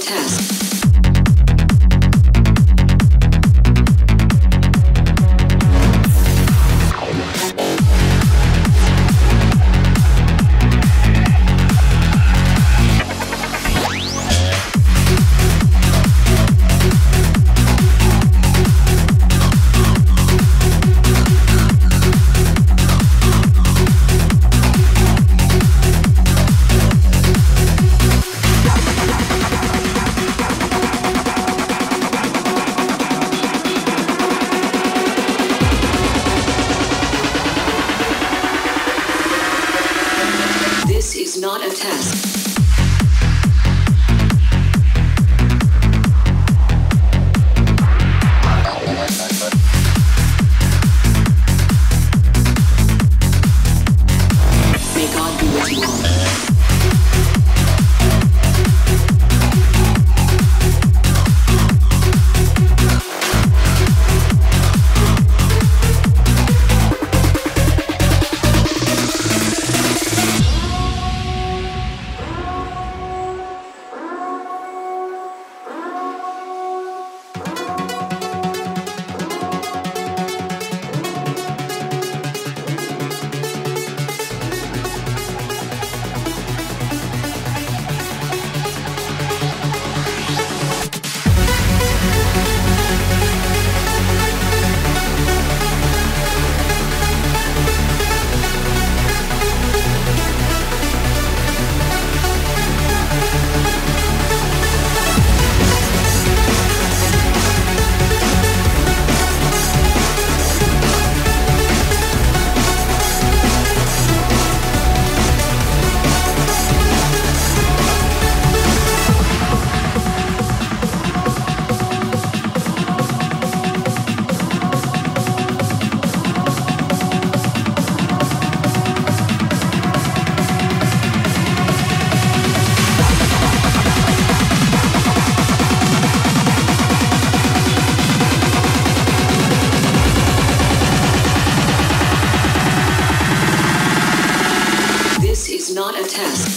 test. Not a test. Not a test.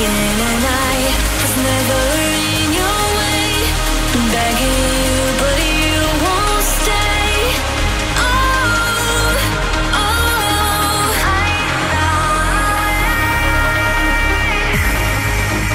in, and I was never in your way, begging you, but you won't stay. Oh, oh, I found a way.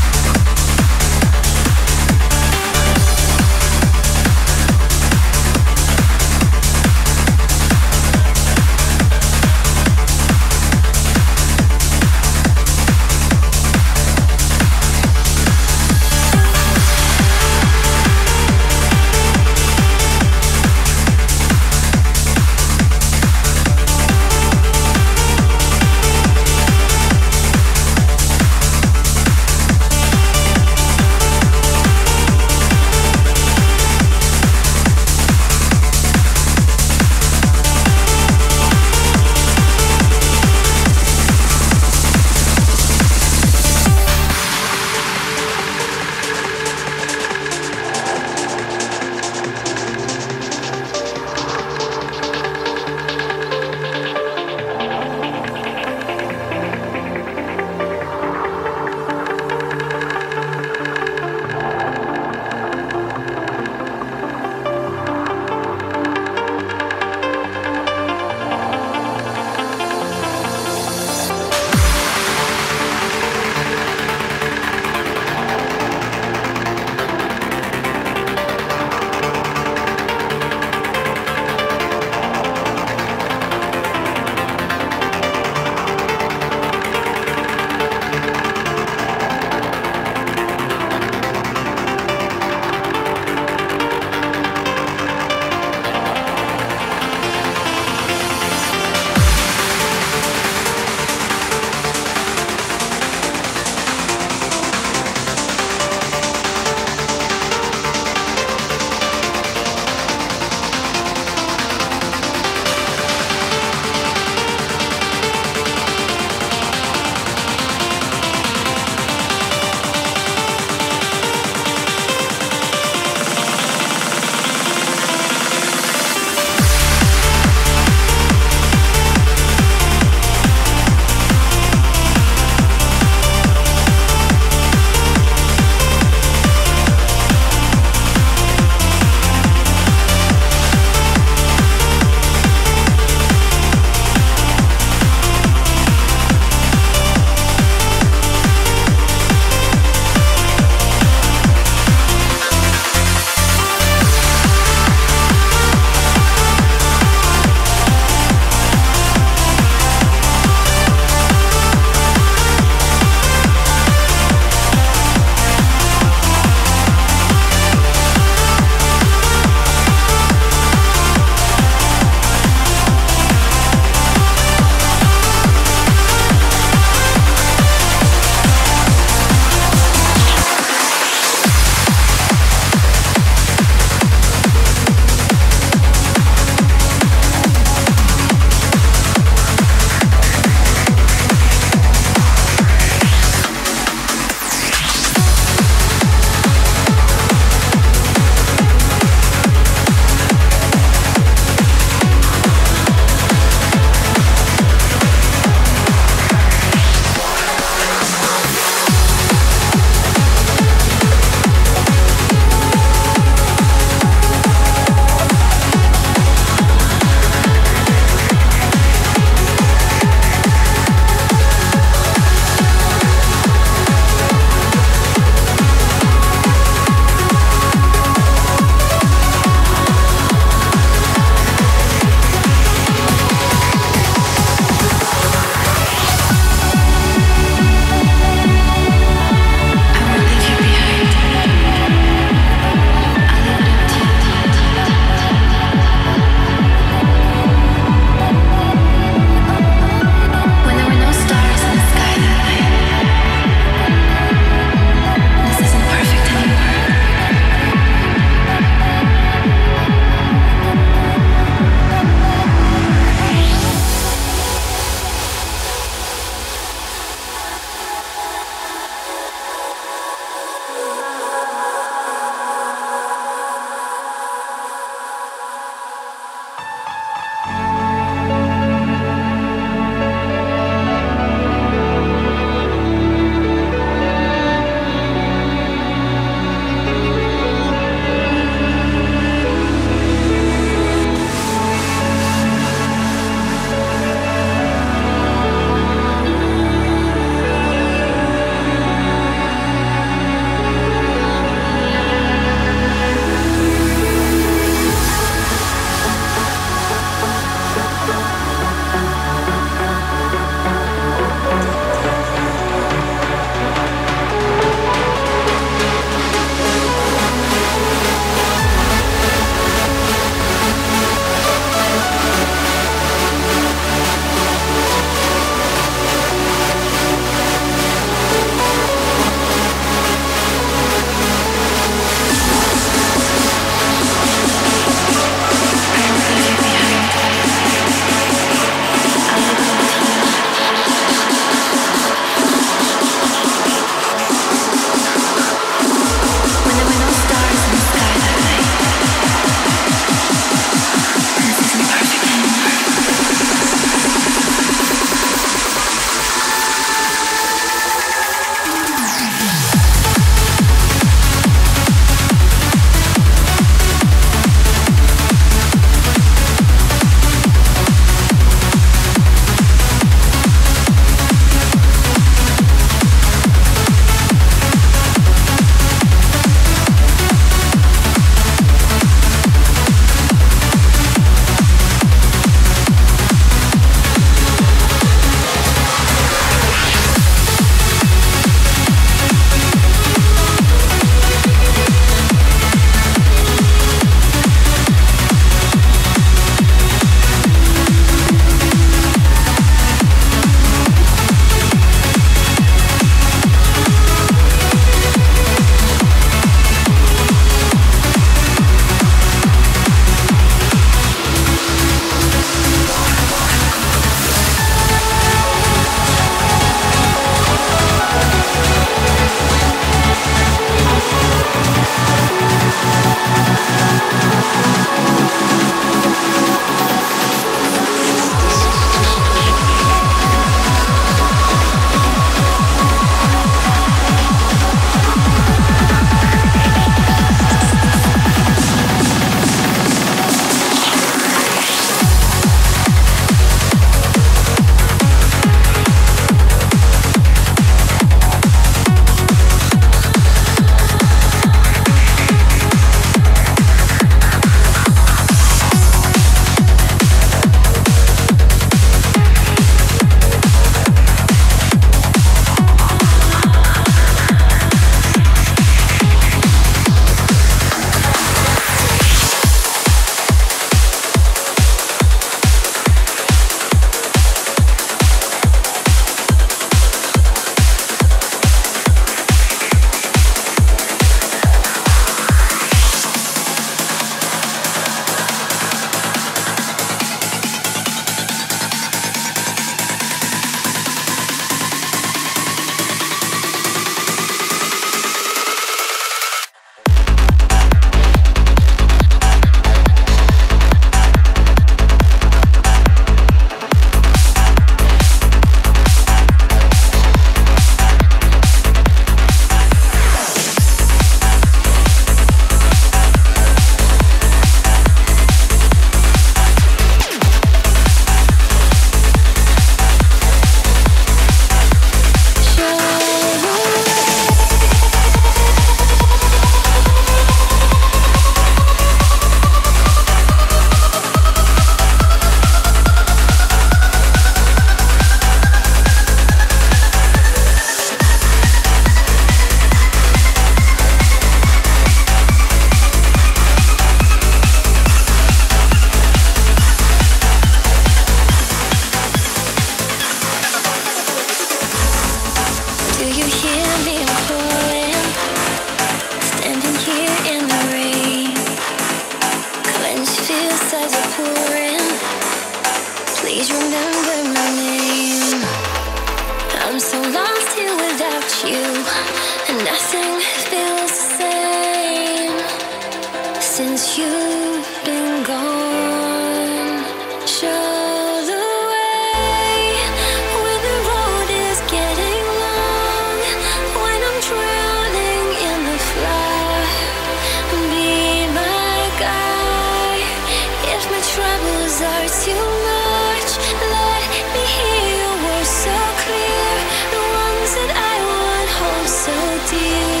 Dear.